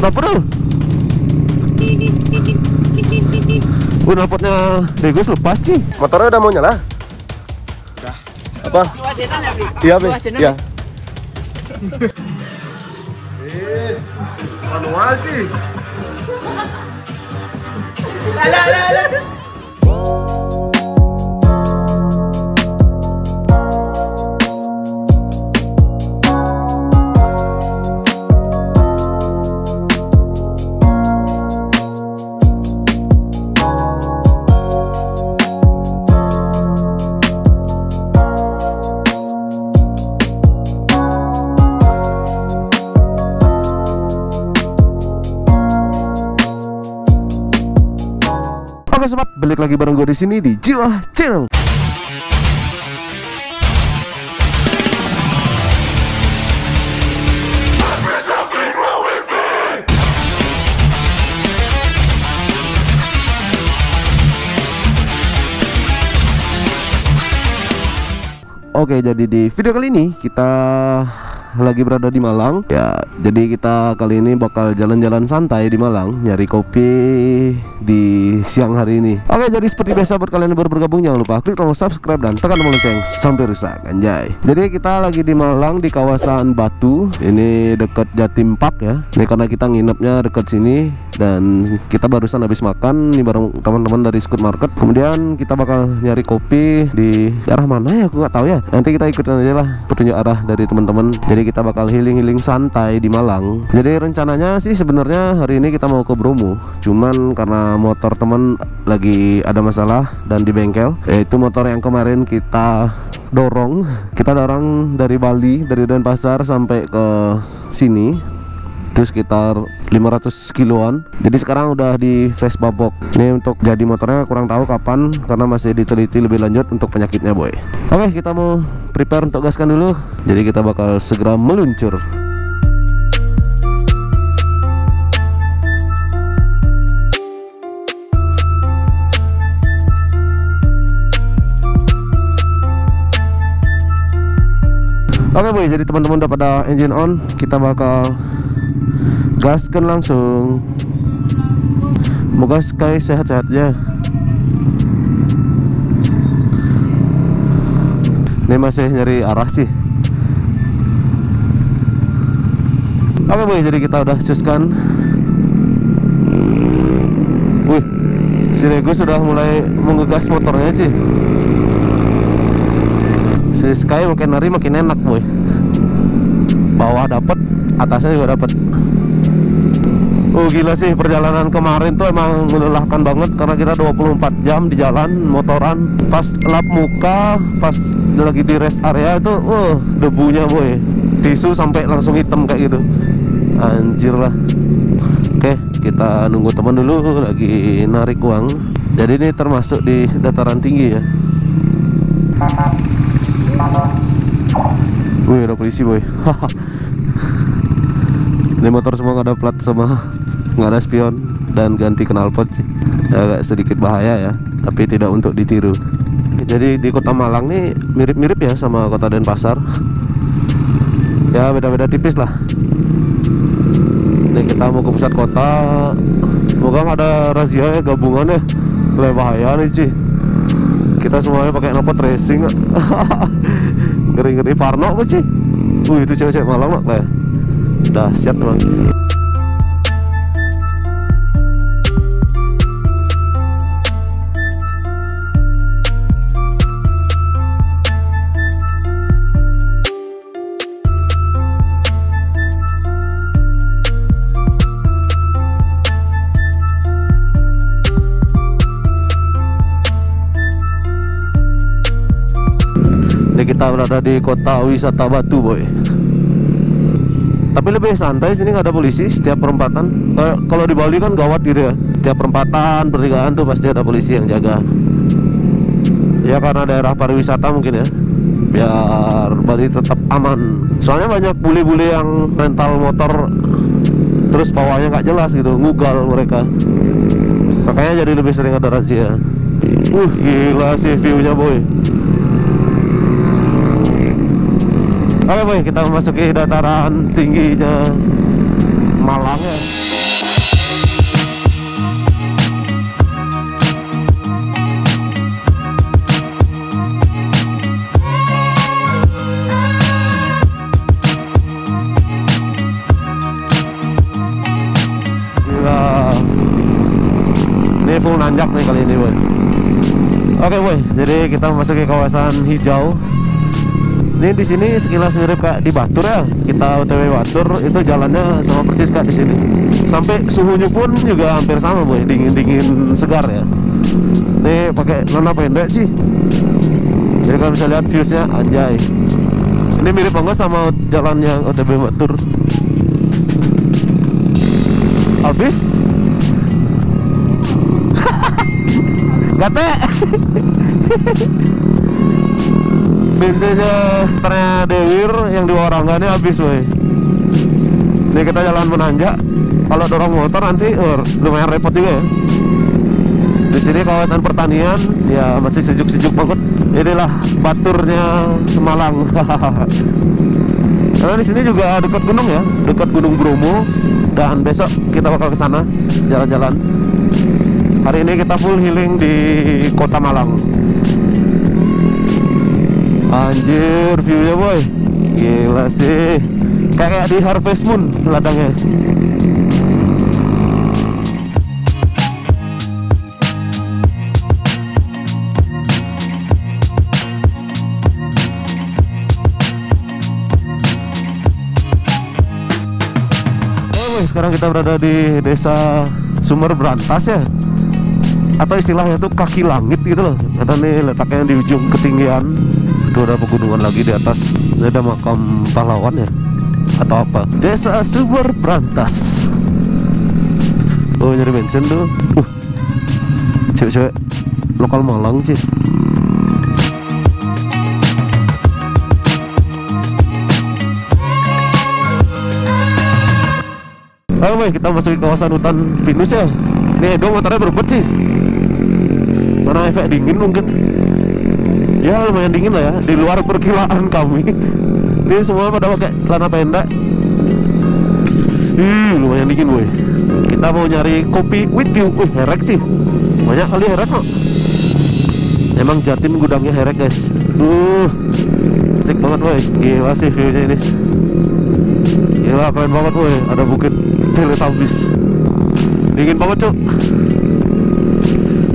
Stop bro. Knalpotnya Degus lepas sih. Motornya udah mau nyala. Udah. Apa? Iya, Bi. Iya. Manual sih. Oke sobat, balik lagi bareng gue di sini di Jik Wah Channel. Oke, jadi di video kali ini kita lagi berada di Malang ya. Jadi kita kali ini bakal jalan-jalan santai di Malang, nyari kopi di siang hari ini. Oke, jadi seperti biasa buat kalian yang baru bergabung, jangan lupa klik tombol subscribe dan tekan tombol lonceng sampai rusak anjay. Jadi kita lagi di Malang di kawasan Batu, ini dekat Jatim Park ya. Ini karena kita nginepnya dekat sini dan kita barusan habis makan nih bareng teman-teman dari Scoot Market. Kemudian kita bakal nyari kopi di arah mana ya, aku nggak tahu ya. Nanti kita ikutin aja lah petunjuk arah dari teman-teman. Jadi kita bakal healing-healing santai di Malang. Jadi rencananya sih sebenarnya hari ini kita mau ke Bromo, cuman karena motor temen lagi ada masalah dan di bengkel, yaitu motor yang kemarin kita dorong dari Bali, dari Denpasar sampai ke sini itu sekitar 500 kiloan. Jadi sekarang udah di Vespa box. Ini untuk jadi motornya kurang tahu kapan karena masih diteliti lebih lanjut untuk penyakitnya boy. Oke, kita mau prepare untuk gaskan dulu. Jadi kita bakal segera meluncur. Oke boy, jadi teman-teman udah pada engine on, kita bakal gaskan langsung. Moga Sky sehat-sehat ya. Ini masih nyari arah sih. Oke boy, jadi kita udah cuskan. Wih, si Rego sudah mulai menggegas motornya sih. Si Sky makin hari makin enak boy. Bawah dapet, atasnya juga dapet. Oh gila sih, perjalanan kemarin tuh emang melelahkan banget karena kita 24 jam di jalan motoran. Pas lap muka, pas lagi di rest area itu debunya boy. Tisu sampai langsung hitam kayak gitu. Anjir lah. Oke, kita nunggu teman dulu lagi narik uang. Jadi ini termasuk di dataran tinggi ya. Wih, ada polisi boy. Ini motor semua nggak ada plat sama nggak ada spion dan ganti knalpot sih. Agak sedikit bahaya ya, tapi tidak untuk ditiru. Jadi di kota Malang nih mirip-mirip ya sama kota Denpasar. Ya beda-beda tipis lah. Ini kita mau ke pusat kota. Moga ada razia ya, gabungannya. Lebih bahaya nih sih. Kita semuanya pakai knalpot racing. Ngeri-ngeri parno kok sih. Wih, itu cewek-cewek Malang mak lah. Dahsyat memang. Ini kita berada di kota wisata Batu boy. Tapi lebih santai, sini nggak ada polisi setiap perempatan. Kalau di Bali kan gawat gitu ya, setiap perempatan pertigaan tuh pasti ada polisi yang jaga. Ya karena daerah pariwisata mungkin ya, biar Bali tetap aman. Soalnya banyak bule-bule yang rental motor, terus bawahnya nggak jelas gitu, ngugal mereka. Makanya jadi lebih sering ada razia. Gila sih view-nya boy. Oke boy, kita memasuki dataran tingginya Malangnya. Full nanjak nih kali ini, boy. Oke, boy. Jadi kita memasuki kawasan hijau. Ini di sini sekilas mirip kayak di Batur ya. Kita OTW Batur itu jalannya sama persis kayak di sini. Sampai suhunya pun juga hampir sama, boy. Dingin-dingin segar ya. Ini pakai nona pendek sih. Jadi kalian bisa lihat viewsnya, anjay. Ini mirip banget sama jalan yang OTW Batur. Habis. Gatek. Bensinnya ternyata Dewir yang di Warangannya habis, woi. Ini kita jalan menanjak. Kalau dorong motor nanti lumayan repot juga ya. Di sini kawasan pertanian, ya masih sejuk-sejuk banget. Inilah Baturnya Malang. Karena di sini juga dekat gunung ya, dekat Gunung Bromo. Dan besok kita bakal ke sana jalan-jalan. Hari ini kita full healing di kota Malang. Anjir viewnya, boy. Gila sih. Kayak di Harvest Moon ladangnya. Oke, sekarang kita berada di Desa Sumber Brantas ya. Atau istilahnya itu kaki langit gitu loh. Kata nih letaknya di ujung ketinggian. Itu ada pegunungan lagi di atas. Ini ada makam pahlawan ya, atau apa. Desa Sumber Brantas. Oh, nyari bensin tuh. Cewek-cewek lokal Malang sih. Halo, boy, kita masuk ke kawasan hutan pinus ya. Ini Edo motornya berbet sih. Karena efek dingin mungkin. Ya lumayan dingin lah ya, di luar perkiraan kami. Ini semua pada pakai celana pendek. Ih, lumayan dingin, boy. Kita mau nyari kopi with you. Wih, herek sih. Banyak kali herek kok. Emang Jatim gudangnya herek, guys. Asik banget, boy. Gila sih view-nya ini. Gila, keren banget, boy. Ada bukit Teletubbies. Dingin banget, cuk.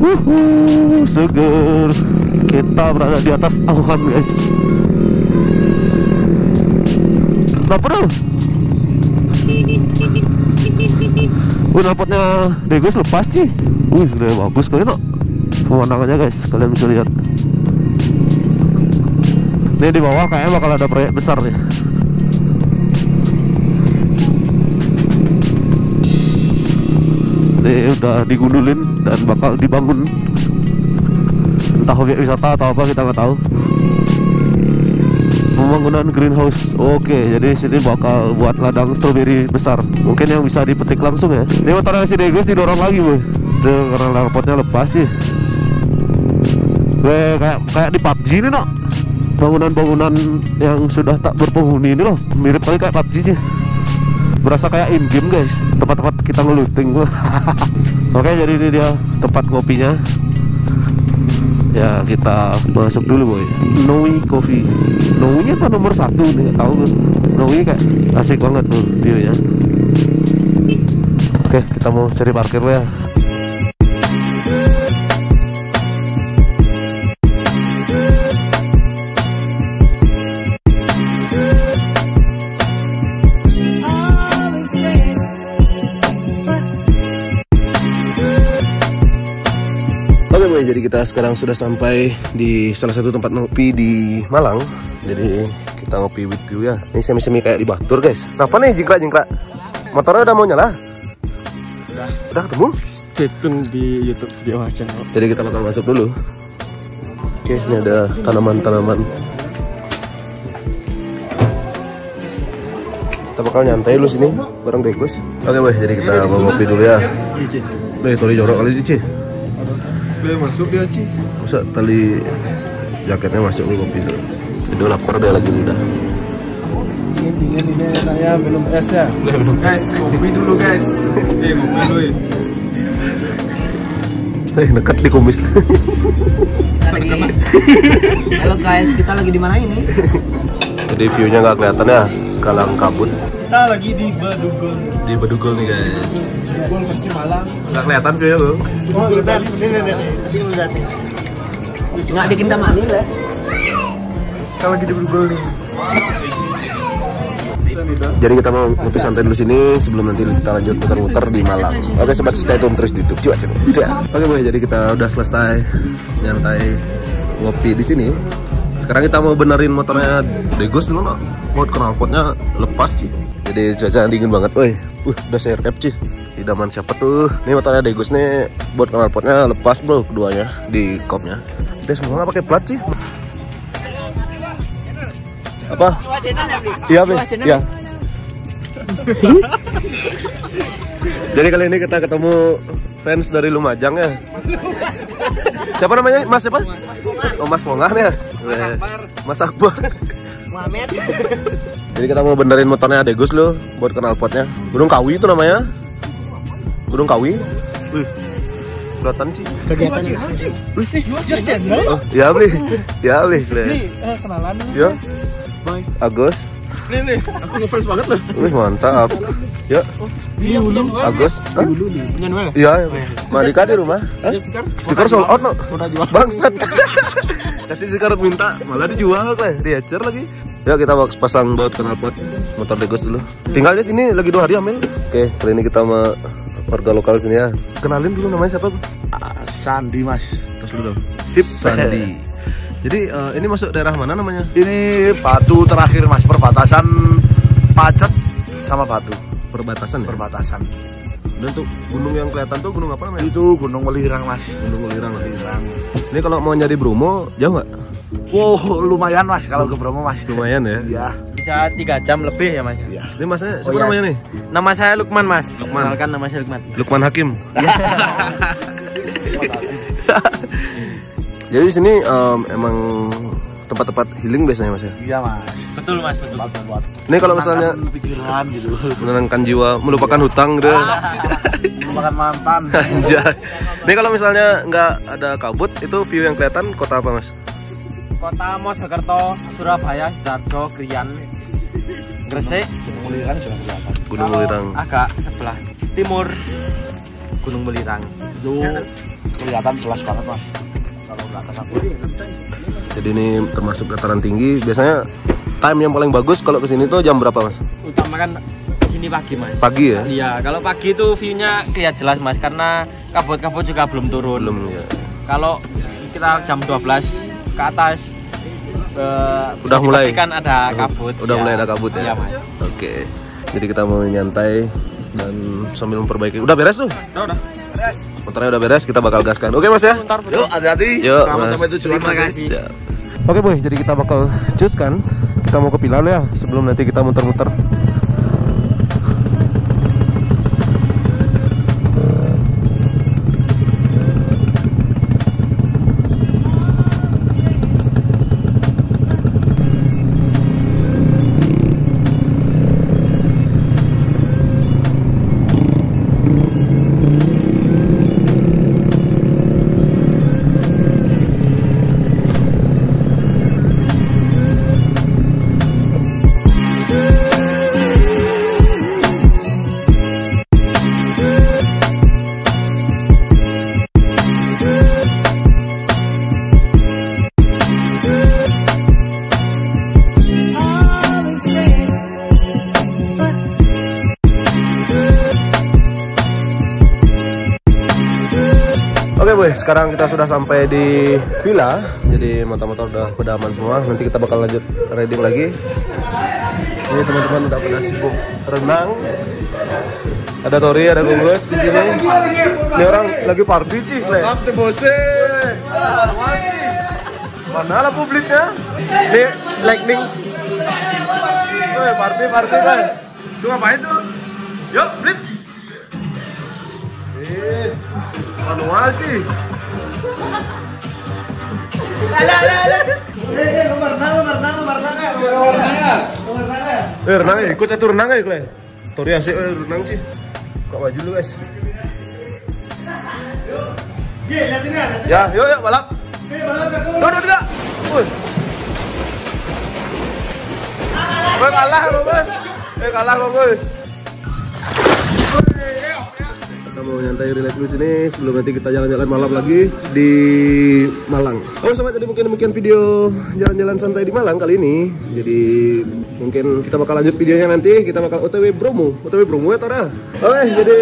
Wuhuu, seger. Kita berada di atas awan, guys. Napot dong. Napotnya Degus lepas sih. Wih, udah bagus kali, no. Pemandangannya, guys, kalian bisa lihat. Ini di bawah kayaknya bakal ada proyek besar nih. Ini udah digundulin dan bakal dibangun. Entah objek wisata atau apa, kita nggak tahu. Pembangunan greenhouse. Oke, jadi sini bakal buat ladang stroberi besar. Mungkin yang bisa dipetik langsung ya. Ini motornya si Degus didorong lagi, boy. Tuh, karena rapotnya lepas sih. Weh, kayak di PUBG ini, no. Bangunan-bangunan yang sudah tak berpenghuni ini loh. Mirip kali kayak PUBG sih. Berasa kayak in game, guys, tempat-tempat kita ngeluting. Oke, jadi ini dia tempat kopinya ya. Kita masuk dulu, boy. Nui Coffee. Nui nya apa nomor 1 nih, tahu kan. Nui kayak asik banget tuh view-nya. Oke, kita mau cari parkir ya. Jadi kita sekarang sudah sampai di salah satu tempat ngopi di Malang. Jadi kita ngopi with you ya. Ini semi-semi kayak di Batur, guys. Kenapa nih jingkrak-jingkrak? Motornya udah mau nyala? Udah ketemu? Stay tune di YouTube Jik Wah Channel. Jadi kita bakal masuk dulu. Oke, ini ada tanaman-tanaman. Kita bakal nyantai dulu sini bareng Degus. Oke, boy, jadi kita mau ngopi dulu ya. Weh, toli jorok kali, Cici. Masuk dia, Ci. Masa tali jaketnya masuk ke kopi. Udah lapar dia lagi udah. Ini dingin ini enaknya belum es ya. Belum guys, kopi dulu guys. Kopi dulu. Dekat di kumis. Halo guys, kita lagi di mana ini? Jadi view-nya nggak kelihatan ya, kalang kabut. Kita lagi di Bedugul. Di Bedugul nih guys. Bedugul versi Malang. Nggak kelihatan view-nya bro. Oh, udah nih. Nggak bikin taman ini lah. Kita lagi di Bedugul nih. Jadi kita mau ngopi santai dulu sini sebelum nanti kita lanjut muter-muter di Malang. Oke sobat, stay tune terus di YouTube. Oke boy, jadi kita udah selesai nyantai ngopi di sini. Sekarang kita mau benerin motornya Degus dulu, mau knalpotnya lepas sih. Jadi cuaca dingin banget, woi. Udah CRF sih. Idaman siapa tuh? Ini motornya Degus nih, buat knalpotnya lepas bro, keduanya di kopnya. Kita semua pakai plat sih. Apa? Iya, ya. Jadi kali ini kita ketemu fans dari Lumajang ya. Siapa namanya? Mas siapa? Oh, Mas Pongan ya. Mas Akbar. Muhammad. Jadi kita mau benerin motornya Degus lo, buat knalpotnya. Gunung Kawi itu namanya. Gunung Kawi. Wih. Kelihatan sih. Kegiatan sih. Oh, ya beli. Ya beli. Beli kenalan. Ya. Bye. Agus. Nih, aku ngefans banget loh. Wih, mantap. Yuk. Di Hulu. Agus. Di Hulu nih. Iya, iya. Malika di rumah. Stiker sold out no. Udah jual. Bangsat. Kasih stiker minta, malah dijual kan. Diecer lagi. Yuk kita pasang baut knalpot motor Degus dulu. Tinggalnya sini lagi 2 hari hamil. Oke, kali ini kita sama warga lokal sini ya. Kenalin dulu namanya siapa? Sandi, Mas. Terus dulu. Sip, Sandi. Jadi ini masuk daerah mana namanya? Ini Batu terakhir Mas, perbatasan Pacet sama Batu. Perbatasan ya? Perbatasan. Dan tuh gunung yang kelihatan tuh gunung apa namanya? Itu Gunung Welirang Mas. Gunung Welirang. Ini kalau mau nyari Bromo jauh nggak? Wow, lumayan Mas kalau ke Bromo Mas. Lumayan ya? Iya. Bisa 3 jam lebih ya Mas? Iya. Ini Mas siapa namanya nih? Nama saya Lukman Mas. Lukman. Kenalkan nama saya Lukman. Lukman Hakim. Jadi di sini emang tempat-tempat healing biasanya Mas ya? Iya Mas. Betul Mas, betul. Buat ini kalau misalnya pikiran gitu, menenangkan jiwa, melupakan hutang gitu. Melupakan mantan. Anjay. Ini kalau misalnya nggak ada kabut, itu view yang kelihatan kota apa Mas? Kota Mojokerto, Surabaya, Sidoarjo, Krian, Gresik. Gunung Welirang juga kelihatan. Gunung Welirang. Agak sebelah timur Gunung Welirang. Itu kelihatan jelas banget Mas. Jadi ini termasuk dataran tinggi. Biasanya time yang paling bagus kalau kesini tuh jam berapa Mas? Utamakan kesini pagi Mas. Pagi ya? Iya, kalau pagi itu viewnya kayak jelas Mas, karena kabut-kabut juga belum turun. Belum ya. Kalau kita jam 12 ke atas udah mulai kan ada kabut. Udah ya. Mulai ada kabut ya. Iya, Mas. Oke. Jadi kita mau nyantai dan sambil memperbaiki. Udah beres tuh? Udah. Motornya udah beres, kita bakal gaskan. Oke Mas ya. Yuk hati-hati. Yuk. Sampai tujuan. Terima kasih. Oke boy, jadi kita bakal cus kan. Kita mau ke Pilar ya, sebelum nanti kita muter-muter. Sekarang kita sudah sampai di villa, jadi motor-motor udah pada aman semua. Nanti kita bakal lanjut riding lagi. Ini teman-teman udah pada sibuk renang. Ada Tori, ada Gungus di sini. Ini orang lagi party sih. Mana lah publiknya? Ini lightning. Woi party kan. Lu ngapain tuh? Yuk blitz. Manual sih. Ala ala ala. Nomor 6 ya. renang ya, ikut satu renang aja kalian. Tori asik renang sih. Buka baju dulu guys. Ya, yuk yuk balap. Dua, dua, tiga. Gue kalah kok bos. Eh kalah kok bos. Kita mau nyantai relax dulu sini sebelum nanti kita jalan-jalan malam lagi di Malang. Oh sobat, jadi mungkin demikian video jalan-jalan santai di Malang kali ini. Jadi mungkin kita bakal lanjut videonya nanti. Kita bakal OTW Bromo. OTW Bromo ya Tora. Oke, jadi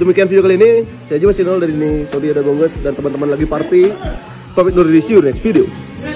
demikian video kali ini. Saya Jik Wah Channel dari sini. Tadi ada Bang Gus dan teman-teman lagi party. Pamit dulu di see you next video.